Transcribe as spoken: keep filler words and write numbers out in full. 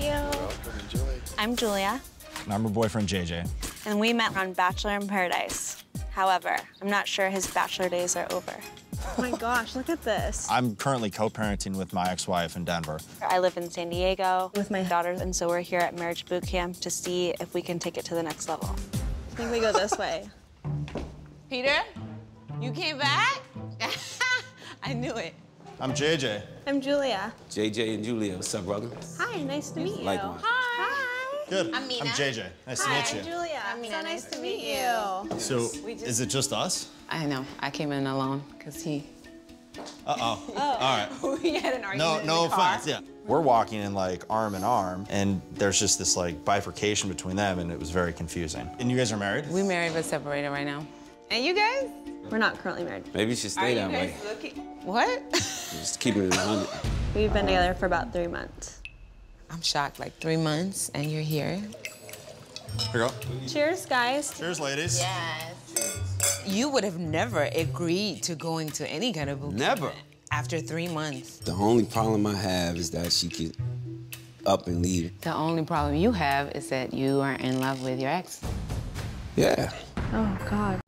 you. You're welcome. Enjoy. I'm Julia. And I'm her boyfriend, J J. And we met on Bachelor in Paradise. However, I'm not sure his bachelor days are over. Oh my gosh, look at this. I'm currently co-parenting with my ex-wife in Denver. I live in San Diego with my daughters, and so we're here at Marriage Boot Camp to see if we can take it to the next level. I think we go this way. Peter, you came back? I knew it. I'm J J. I'm Julia. J J and Julia, what's up, brother? Hi, nice to meet you. Likewise. Hi. Hi. Good. I'm Mina. I'm J J. Nice Hi, to meet you. I'm Julia. I'm Mina. So nice, nice to meet you. you. So, just... is it just us? I know. I came in alone because he. Uh oh. oh. All right. We had an argument. No, no offense. Yeah. We're walking in like arm in arm, and there's just this like bifurcation between them, and it was very confusing. And you guys are married? We're married but separated right now. And you guys? We're not currently married. Maybe you should stay that way. What? Just keep it in one hundred. We've been together for about three months. I'm shocked, like three months, and you're here. Here we go. Cheers, guys. Cheers, ladies. Yes. You would have never agreed to going to any kind of boot camp. Never. After three months. The only problem I have is that she could up and leave. The only problem you have is that you are in love with your ex. Yeah. Oh, God.